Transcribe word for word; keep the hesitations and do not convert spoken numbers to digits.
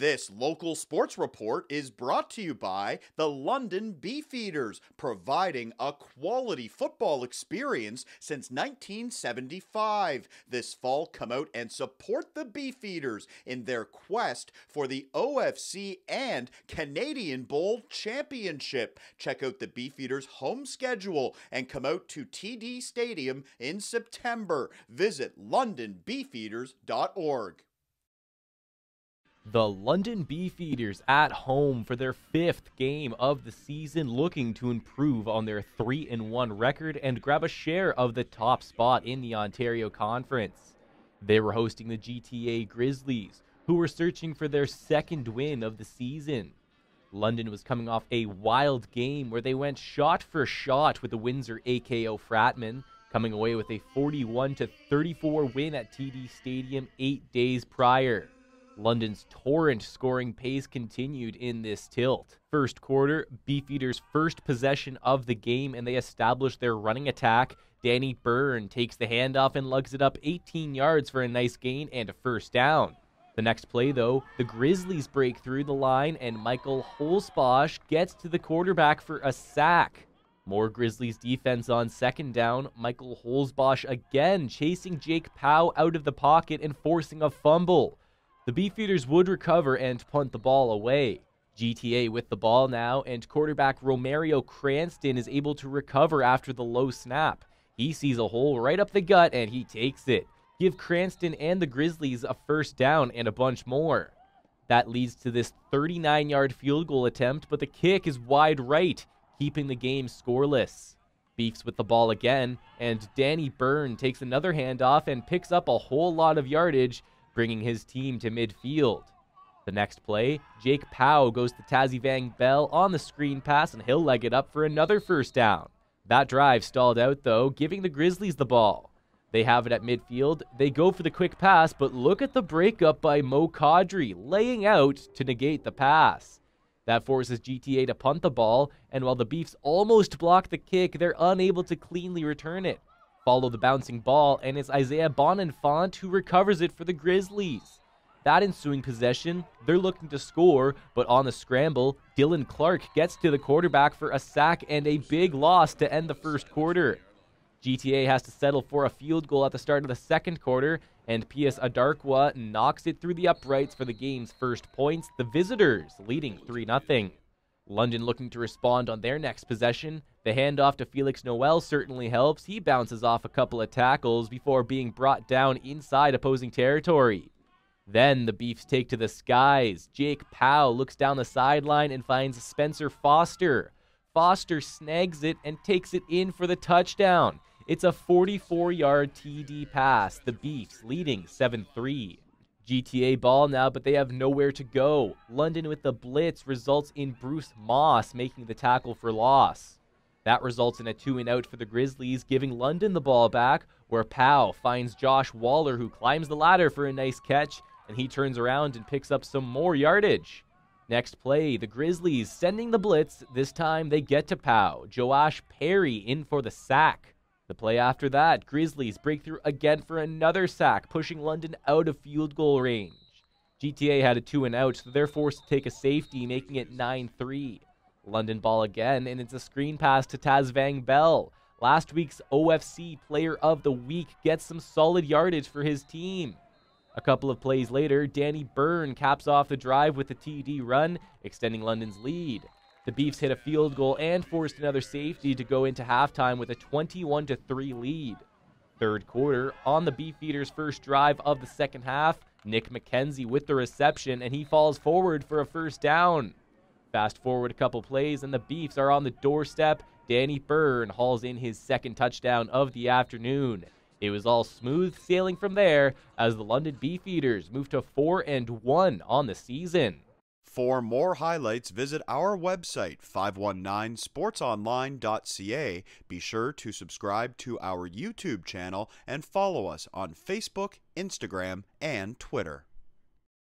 This local sports report is brought to you by the London Beefeaters, providing a quality football experience since nineteen seventy-five. This fall, come out and support the Beefeaters in their quest for the O F C and Canadian Bowl Championship. Check out the Beefeaters' home schedule and come out to T D Stadium in September. Visit london beefeaters dot org. The London Beefeaters at home for their fifth game of the season, looking to improve on their three and one record and grab a share of the top spot in the Ontario conference. They were hosting the G T A Grizzlies, who were searching for their second win of the season. London was coming off a wild game where they went shot for shot with the Windsor A K O Fratman, coming away with a forty-one to thirty-four win at T D Stadium eight days prior. London's torrent scoring pace continued in this tilt. First quarter, Beefeaters' first possession of the game, and they establish their running attack. Danny Byrne takes the handoff and lugs it up eighteen yards for a nice gain and a first down. The next play, though, the Grizzlies break through the line, and Michael Holzbosch gets to the quarterback for a sack. More Grizzlies defense on second down. Michael Holzbosch again chasing Jake Powell out of the pocket and forcing a fumble. The Beefeaters would recover and punt the ball away. G T A with the ball now, and quarterback Romario Cranston is able to recover after the low snap. He sees a hole right up the gut, and he takes it. Give Cranston and the Grizzlies a first down and a bunch more. That leads to this thirty-nine yard field goal attempt, but the kick is wide right, keeping the game scoreless. Beefs with the ball again, and Danny Byrne takes another handoff and picks up a whole lot of yardage, bringing his team to midfield. The next play, Jake Powell goes to Tazvang Bell on the screen pass, and he'll leg it up for another first down. That drive stalled out, though, giving the Grizzlies the ball. They have it at midfield. They go for the quick pass, but look at the breakup by Mo Caudry, laying out to negate the pass. That forces G T A to punt the ball, and while the Beefs almost block the kick, they're unable to cleanly return it. Follow the bouncing ball, and it's Isaiah Boninfont who recovers it for the Grizzlies. That ensuing possession, they're looking to score, but on the scramble, Dylan Clark gets to the quarterback for a sack and a big loss to end the first quarter. G T A has to settle for a field goal at the start of the second quarter, and Pius Adarkwa knocks it through the uprights for the game's first points, the visitors leading three nothing. London looking to respond on their next possession. The handoff to Felix Noel certainly helps. He bounces off a couple of tackles before being brought down inside opposing territory. Then the Beefs take to the skies. Jake Powell looks down the sideline and finds Spencer Foster. Foster snags it and takes it in for the touchdown. It's a forty-four yard T D pass, the Beefs leading seven three. G T A ball now, but they have nowhere to go. London with the blitz results in Bruce Moss making the tackle for loss. That results in a two and out for the Grizzlies, giving London the ball back, where Powell finds Josh Waller, who climbs the ladder for a nice catch, and he turns around and picks up some more yardage. Next play, the Grizzlies sending the blitz. This time they get to Powell. Joash Perry in for the sack. The play after that, Grizzlies break through again for another sack, pushing London out of field goal range. G T A had a two and out, so they're forced to take a safety, making it nine three. London ball again, and it's a screen pass to Tazvang Bell. Last week's O F C Player of the Week gets some solid yardage for his team. A couple of plays later, Danny Byrne caps off the drive with a T D run, extending London's lead. The Beefs hit a field goal and forced another safety to go into halftime with a twenty-one to three lead. Third quarter, on the Beefeaters' first drive of the second half, Nick McKenzie with the reception, and he falls forward for a first down. Fast forward a couple plays, and the Beefs are on the doorstep. Danny Byrne hauls in his second touchdown of the afternoon. It was all smooth sailing from there as the London Beefeaters moved to four and one on the season. For more highlights, visit our website, five one nine sports online dot c a. Be sure to subscribe to our YouTube channel and follow us on Facebook, Instagram, and Twitter.